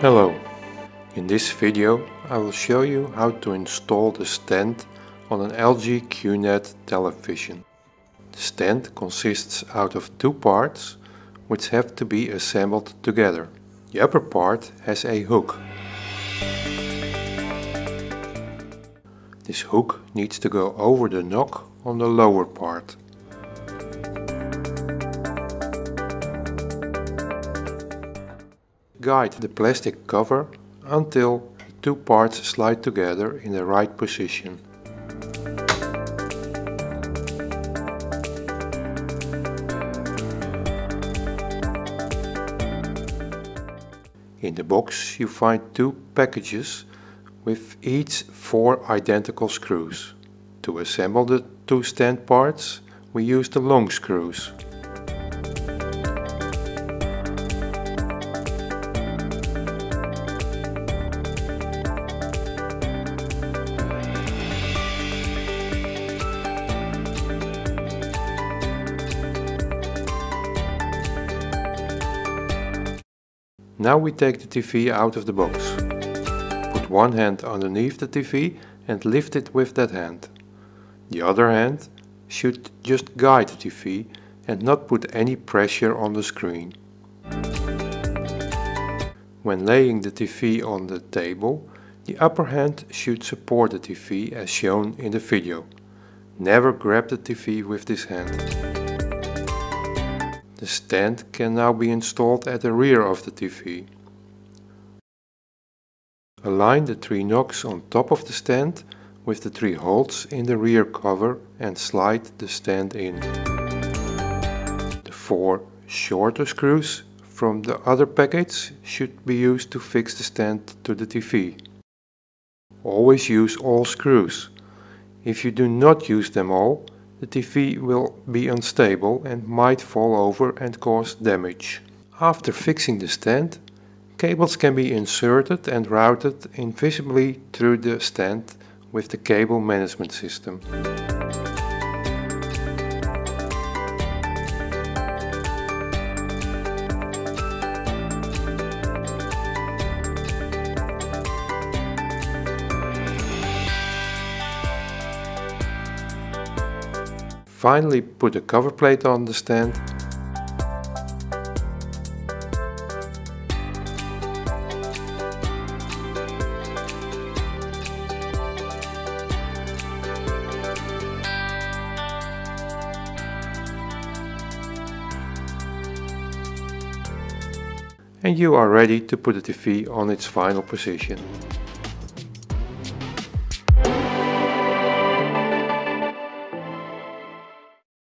Hello! In this video I will show you how to install the stand on an LG QNED television. The stand consists out of two parts which have to be assembled together. The upper part has a hook. This hook needs to go over the nock on the lower part. Guide the plastic cover until the two parts slide together in the right position. In the box you find two packages with each four identical screws. To assemble the two stand parts we use the long screws. Now we take the TV out of the box. Put one hand underneath the TV and lift it with that hand. The other hand should just guide the TV and not put any pressure on the screen. When laying the TV on the table, the upper hand should support the TV as shown in the video. Never grab the TV with this hand. The stand can now be installed at the rear of the TV. Align the three nocks on top of the stand with the three holes in the rear cover and slide the stand in. The four shorter screws from the other package should be used to fix the stand to the TV. Always use all screws. If you do not use them all, the TV will be unstable and might fall over and cause damage. After fixing the stand, cables can be inserted and routed invisibly through the stand with the cable management system. Finally, put a cover plate on the stand. And you are ready to put the TV on its final position.